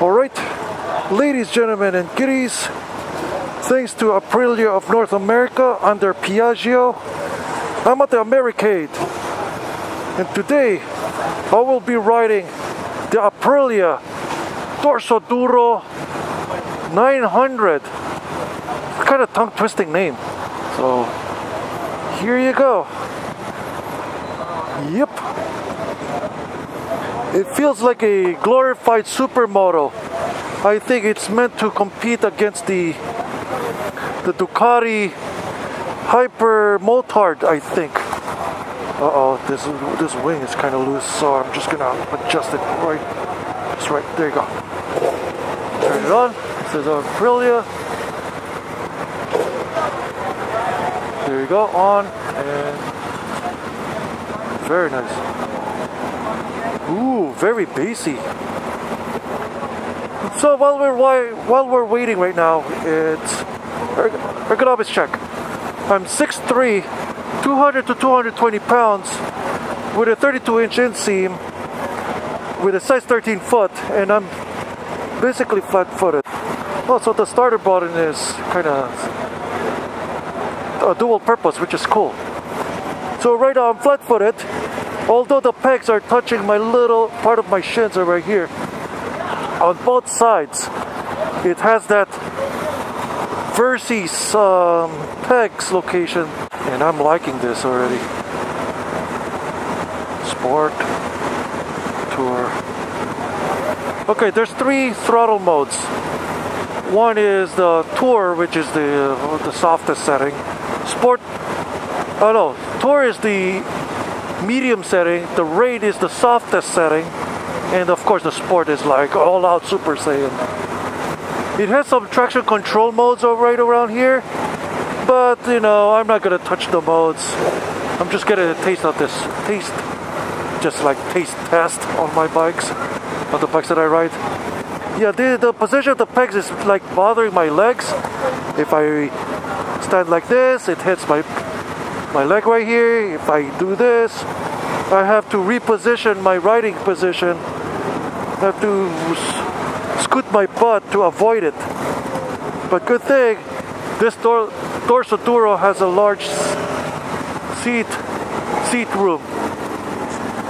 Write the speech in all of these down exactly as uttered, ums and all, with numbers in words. Alright, ladies, gentlemen and kiddies, thanks to Aprilia of North America under Piaggio, I'm at the Americade, and today I will be riding the Aprilia Dorsoduro nine hundred. Kind of tongue twisting name. So here you go. Yep. It feels like a glorified supermoto. I think it's meant to compete against the the Ducati Hypermotard, I think. Uh-oh, this this wing is kind of loose, so I'm just gonna adjust it right. That's right. There you go. Turn it on. This is Aprilia. There you go, on, and very nice. Ooh, very bassy. So while we're while we're waiting right now, it's ergonomics check. I'm six three, two hundred to two hundred twenty pounds, with a thirty-two inch inseam, with a size thirteen foot, and I'm basically flat-footed. Also, the starter button is kind of a dual purpose, which is cool. So right now I'm flat-footed, although the pegs are touching my little part of my shins are right here on both sides. It has that Versys um, pegs location, and I'm liking this already. Sport Tour. Okay, there's three throttle modes. One is the Tour, which is the uh, the softest setting. Sport, oh no, Tour is the medium setting, the Raid is the softest setting, and of course the Sport is like all out Super Saiyan. It has some traction control modes right around here, but you know, I'm not gonna touch the modes. I'm just getting a taste of this, taste, just like taste test on my bikes, on the bikes that I ride. Yeah, the, the position of the pegs is like bothering my legs. If I stand like this, it hits my my leg right here. If I do this, I have to reposition my riding position. I have to scoot my butt to avoid it. But good thing, this Dor Dorsoduro has a large seat seat room.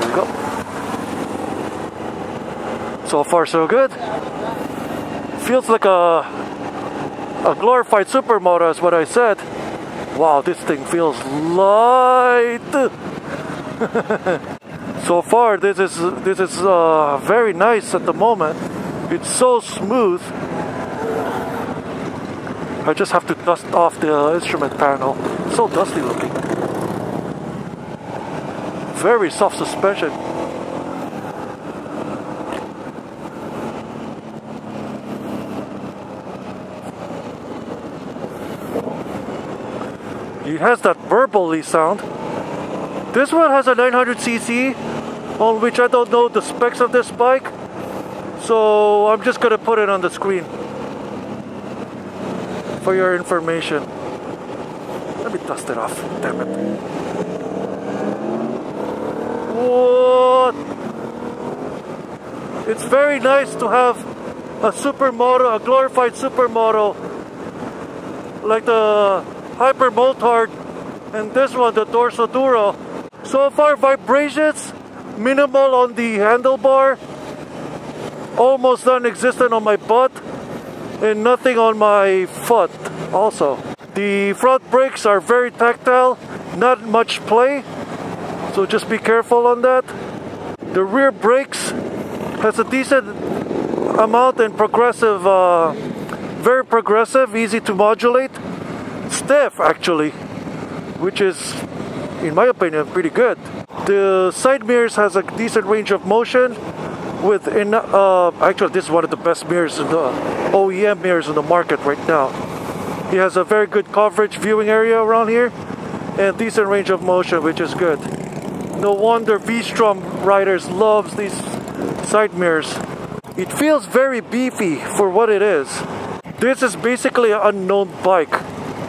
There we go. So far, so good. Feels like a A glorified supermoto is what I said. Wow, this thing feels light. So far, this is this is uh, very nice at the moment. It's so smooth. I just have to dust off the uh, instrument panel. It's so dusty looking. Very soft suspension. It has that verbally sound. This one has a nine hundred c c, on which I don't know the specs of this bike, so I'm just gonna put it on the screen for your information. Let me dust it off, damn it. What? It's very nice to have a supermoto, a glorified supermoto like the Hypermotard and this one, the Dorsoduro. So far, vibrations minimal on the handlebar, almost non-existent on my butt, and nothing on my foot. Also, the front brakes are very tactile, not much play, so just be careful on that. The rear brakes has a decent amount and progressive, uh, very progressive, easy to modulate. Stiff actually, which is in my opinion pretty good. The side mirrors has a decent range of motion with in uh, actually this is one of the best mirrors in the O E M mirrors in the market right now. He has a very good coverage viewing area around here and decent range of motion, which is good. No wonder V-Strom riders loves these side mirrors. It feels very beefy for what it is. This is basically an unknown bike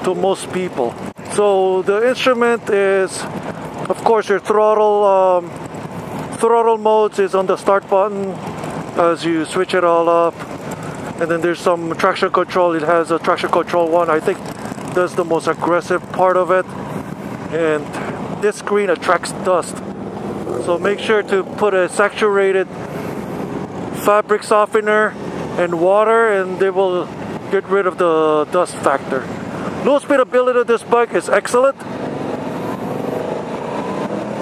to most people. So the instrument is, of course, your throttle um, throttle modes is on the start button, as you switch it all up. And then there's some traction control. It has a traction control one. I think that's the most aggressive part of it. And this screen attracts dust, so make sure to put a saturated fabric softener and water, and they will get rid of the dust factor. Low speed ability of this bike is excellent.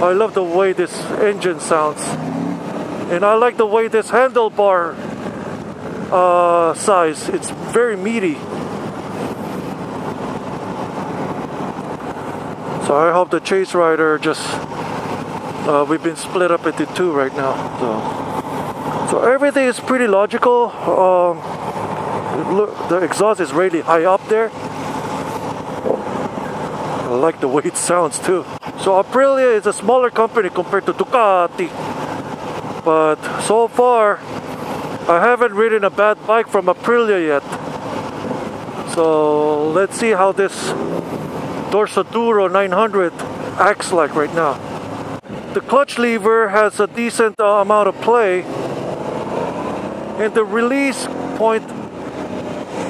I love the way this engine sounds, and I like the way this handlebar uh, size. It's very meaty. So I hope the chase rider just uh, we've been split up into two right now. So, so everything is pretty logical. Um, look, the exhaust is really high up there. I like the way it sounds too. So Aprilia is a smaller company compared to Ducati, but so far I haven't ridden a bad bike from Aprilia yet. So let's see how this Dorsoduro nine hundred acts like right now. The clutch lever has a decent uh, amount of play, and the release point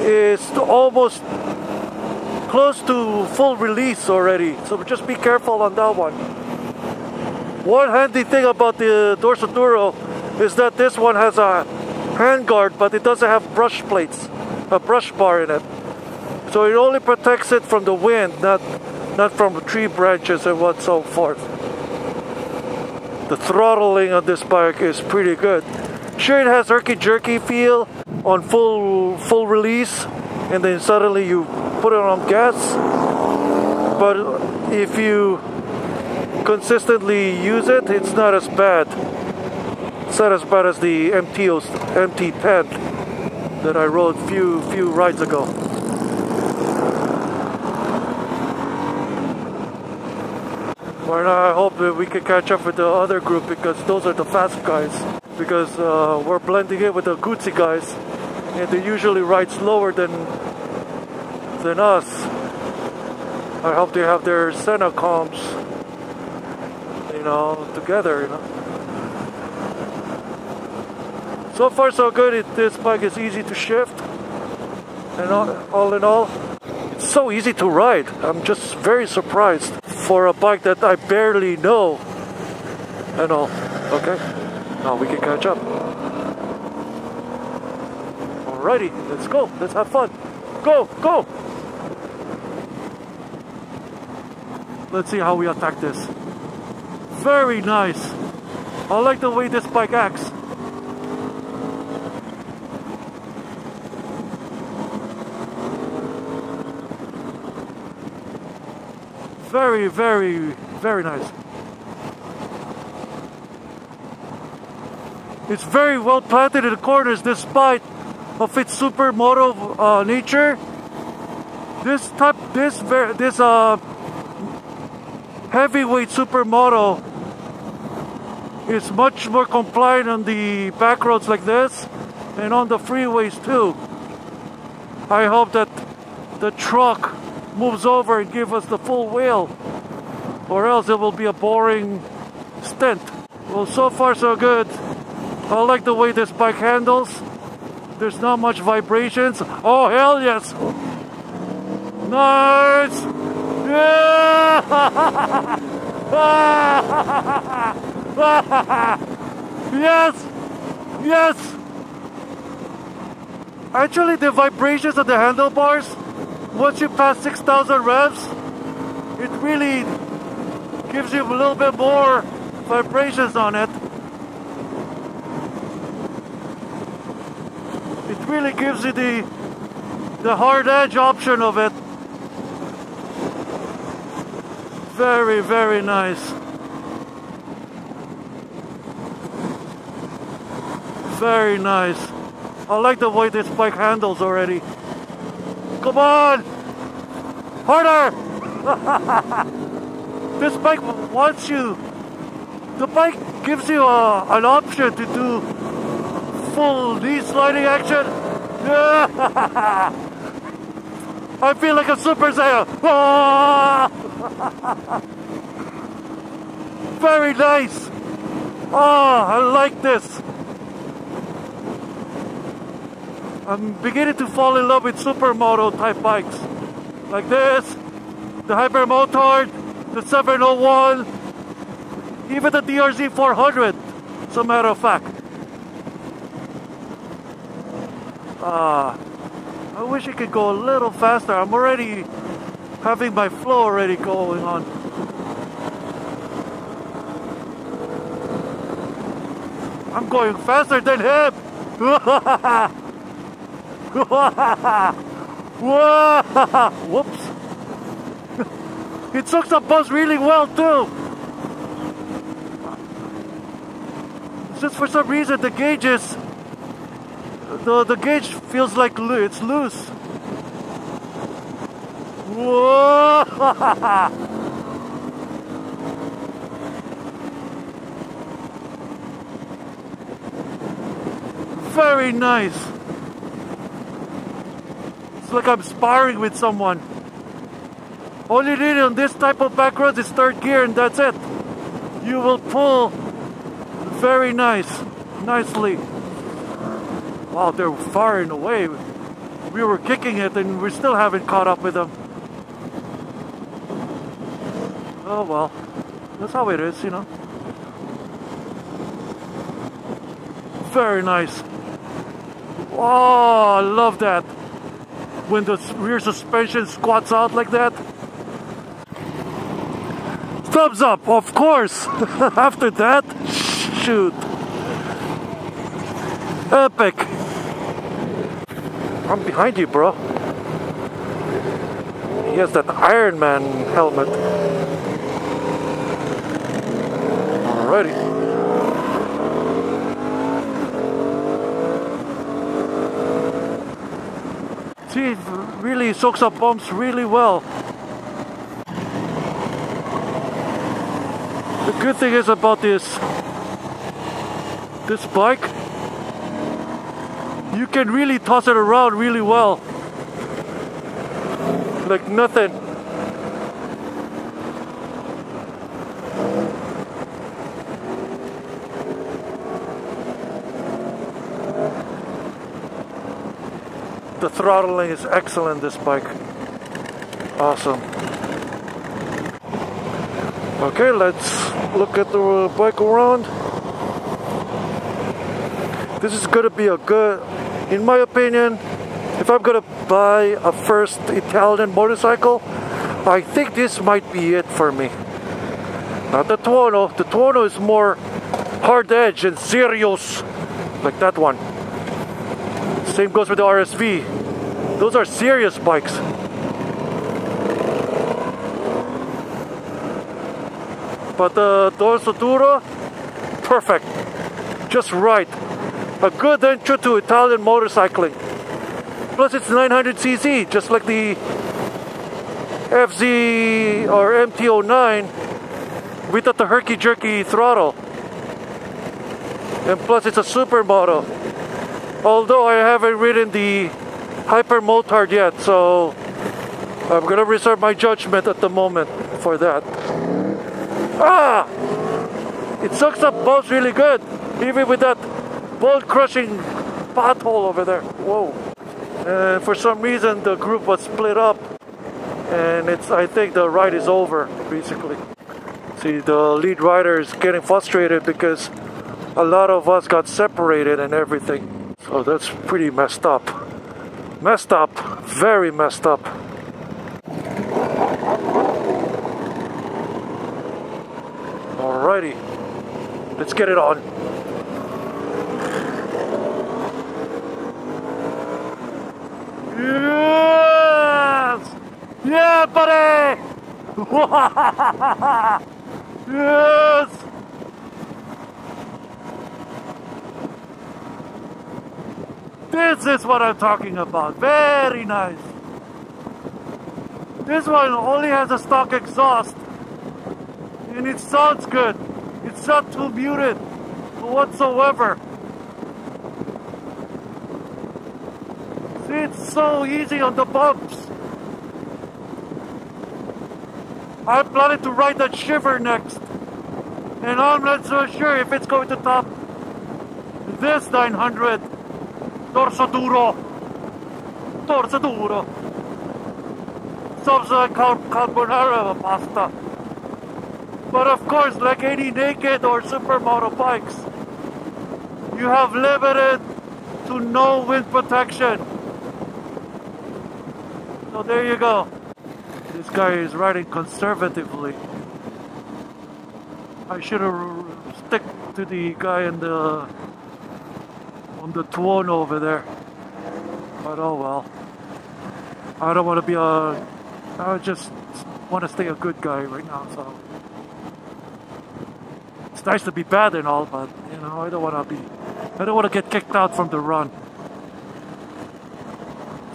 is almost close to full release already, so just be careful on that one. One handy thing about the Dorsoduro is that this one has a handguard, but it doesn't have brush plates, a brush bar in it. So it only protects it from the wind, not not from tree branches and what so forth. The throttling on this bike is pretty good. Sure, it has herky-jerky feel on full full release, and then suddenly you put it on gas. But if you consistently use it, it's not as bad. It's not as bad as the M T ten that I rode few few rides ago. Right now I hope that we can catch up with the other group, because those are the fast guys, because uh, we're blending in with the Guzzi guys, and they usually ride slower than than us. I hope they have their Sena comps, you know, together, you know. So far so good. It, this bike is easy to shift, and all, all in all it's so easy to ride. I'm just very surprised for a bike that I barely know and all. Okay, now we can catch up. Alrighty, let's go, let's have fun. Go, go! Let's see how we attack this. Very nice. I like the way this bike acts. Very, very, very nice. It's very well planted in the corners, despite of its supermoto uh, nature. This type, this very, this uh, heavyweight supermoto is much more compliant on the back roads like this, and on the freeways too. I hope that the truck moves over and give us the full wheel, or else it will be a boring stint. Well, so far so good. I like the way this bike handles. There's not much vibrations. Oh hell yes! Nice! Yeah! Yes! Yes! Actually, the vibrations of the handlebars, once you pass six thousand revs, it really gives you a little bit more vibrations on it. It really gives you the the hard edge option of it. Very, very nice. Very nice. I like the way this bike handles already. Come on! Harder! This bike wants you. The bike gives you a, an option to do full knee sliding action. I feel like a Super Saiyan. Very nice. Oh, I like this. I'm beginning to fall in love with supermoto type bikes like this, the Hypermotard, the seven oh one, even the D R Z four hundred, as a matter of fact. Uh, I wish it could go a little faster. I'm already having my flow already going on. I'm going faster than him! Whoops! It sucks the bus really well too! Just for some reason the gauge is... The, the gauge feels like lo it's loose. Whoa! Very nice. It's like I'm sparring with someone. All you need on this type of background is third gear and that's it. You will pull very nice, nicely. Wow, they're far and away. We were kicking it and we still haven't caught up with them. Oh well, that's how it is, you know. Very nice. Oh, I love that. When the rear suspension squats out like that. Thumbs up, of course. After that, shoot. Epic. I'm behind you, bro. He has that Iron Man helmet. Alrighty. See, it really soaks up bumps really well. The good thing is about this this bike, you can really toss it around really well. Like nothing. The throttling is excellent, this bike. Awesome. Okay, let's look at the bike around. This is gonna be a good, in my opinion, if I'm gonna buy a first Italian motorcycle, I think this might be it for me. Not the Tuono. The Tuono is more hard edge and serious, like that one. Same goes with the R S V. Those are serious bikes. But the Dorsoduro, perfect. Just right. A good entry to Italian motorcycling. Plus it's nine hundred c c, just like the F Z or M T oh nine without the herky-jerky throttle. And plus it's a supermoto. Although I haven't ridden the Hypermotard yet, so I'm gonna reserve my judgment at the moment for that. Ah! It sucks up bumps really good, even with that bone-crushing pothole over there. Whoa. Uh, for some reason, the group was split up, and it's I think the ride is over, basically. See, the lead rider is getting frustrated because a lot of us got separated and everything. So that's pretty messed up. Messed up. Very messed up. Alrighty. Let's get it on. Yes! Yeah, buddy! Yes! This is what I'm talking about. Very nice. This one only has a stock exhaust. And it sounds good. It's not too muted whatsoever. See, it's so easy on the bumps. I'm planning to ride that Shiver next. And I'm not so sure if it's going to top this nine hundred. Dorsoduro. Dorsoduro. Some sort of carbonara pasta. But of course, like any naked or supermoto bikes, you have limited to no wind protection. So there you go. This guy is riding conservatively. I should have stick to the guy in the on the Tuono over there. But oh well. I don't want to be a. I just want to stay a good guy right now. So. It's nice to be bad and all, but you know, I don't want to be, I don't want to get kicked out from the run.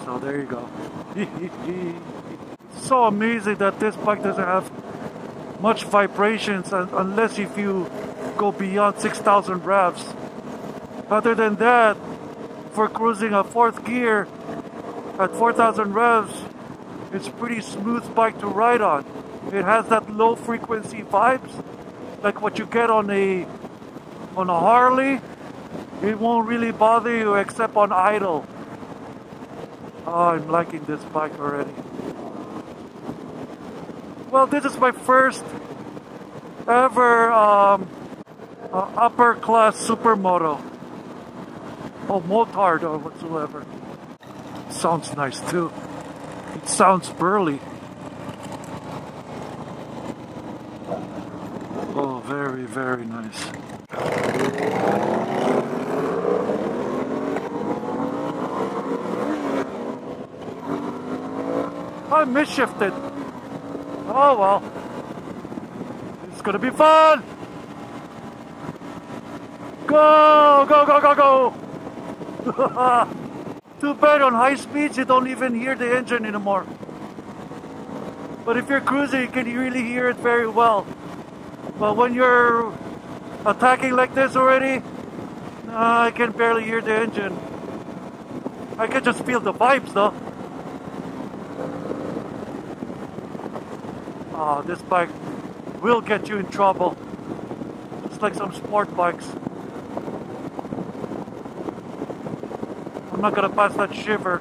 So there you go. It's so amazing that this bike doesn't have much vibrations unless if you go beyond six thousand revs. Other than that, for cruising a fourth gear at four thousand revs, it's pretty smooth bike to ride on. It has that low frequency vibes. Like what you get on a on a Harley, it won't really bother you except on idle. Oh, I'm liking this bike already. Well, this is my first ever um, uh, upper class supermoto or motard or whatsoever. Sounds nice too. It sounds burly. Very, very nice. I misshifted. Oh well. It's gonna be fun. Go, go, go, go, go. Too bad on high speeds you don't even hear the engine anymore. But if you're cruising, you can really hear it very well. But when you're attacking like this already, uh, I can barely hear the engine. I can just feel the vibes though. Oh, this bike will get you in trouble. Just like some sport bikes. I'm not gonna pass that shiver.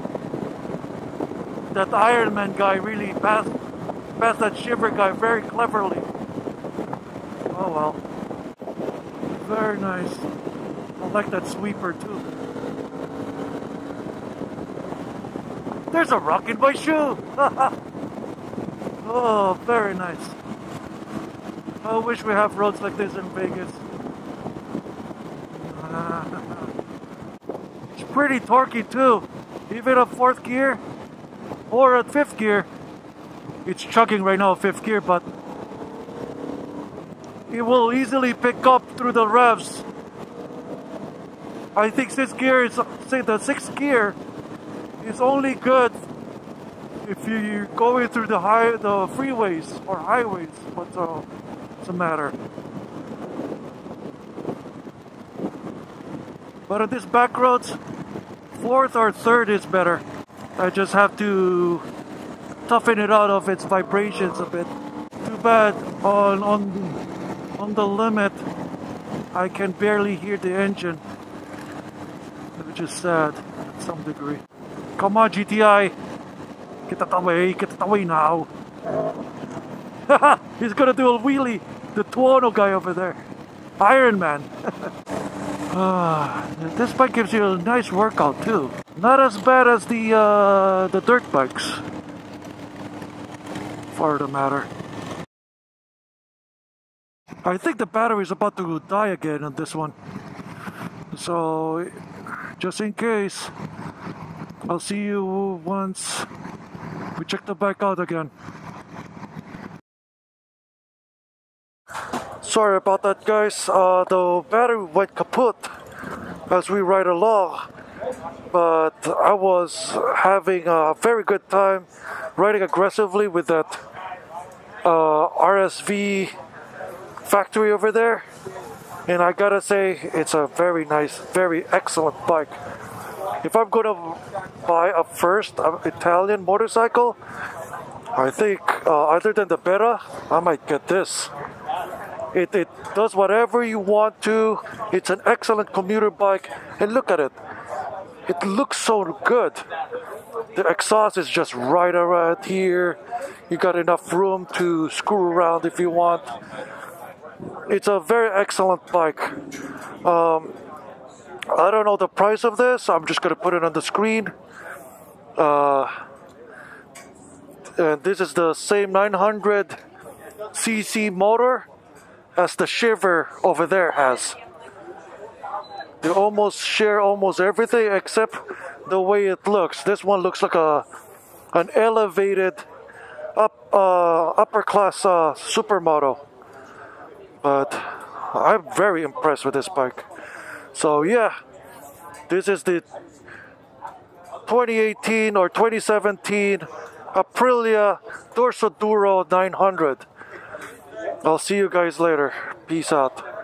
That Ironman guy really passed, passed that shiver guy very cleverly. Oh well. Very nice. I like that sweeper too. There's a rock in my shoe! Oh, very nice. I wish we have roads like this in Vegas. It's pretty torquey too. Even at fourth gear or at fifth gear. It's chugging right now at fifth gear, but it will easily pick up through the revs. I think sixth gear is, say the sixth gear is only good if you're going through the high, the freeways or highways. What's uh, the matter? But on these back roads, fourth or third is better. I just have to toughen it out of its vibrations a bit. Too bad on on. On the limit, I can barely hear the engine, which is sad to some degree. Come on, G T I, get that away, get that away now. He's gonna do a wheelie, the Tuono guy over there, Iron Man. uh, this bike gives you a nice workout too. Not as bad as the uh, the dirt bikes, for the matter. I think the battery is about to die again on this one, so just in case, I'll see you once we check the bike out again. Sorry about that guys, uh, the battery went kaput as we ride along, but I was having a very good time riding aggressively with that uh, R S V factory over there, and I gotta say it's a very nice, very excellent bike. If I'm gonna buy a first uh, Italian motorcycle, I think uh, other than the Beta, I might get this. It, it does whatever you want to. It's an excellent commuter bike, and look at it. It looks so good. The exhaust is just right around here. You got enough room to screw around if you want. It's a very excellent bike. Um, I don't know the price of this. I'm just going to put it on the screen. Uh, and this is the same nine hundred c c motor as the Shiver over there has. They almost share almost everything except the way it looks. This one looks like a an elevated up uh, upper class uh, supermoto. But I'm very impressed with this bike. So yeah, this is the twenty eighteen or twenty seventeen Aprilia Dorsoduro nine hundred. I'll see you guys later. Peace out.